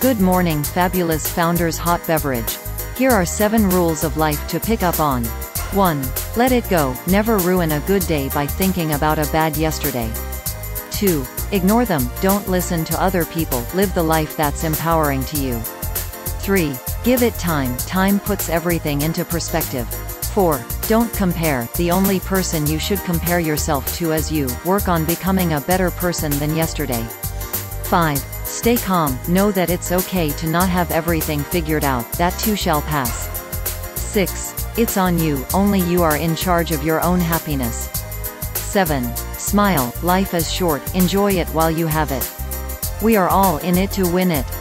Good morning, fabulous Founders Hot Beverage. Here are 7 rules of life to pick up on. 1. Let it go. Never ruin a good day by thinking about a bad yesterday. 2. Ignore them. Don't listen to other people. Live the life that's empowering to you. 3. Give it time. Time puts everything into perspective. 4. Don't compare. The only person you should compare yourself to is you. Work on becoming a better person than yesterday. 5. Stay calm. Know that it's okay to not have everything figured out. That too shall pass. 6. It's on you. Only you are in charge of your own happiness. 7. Smile. Life is short. Enjoy it while you have it. We are all in it to win it.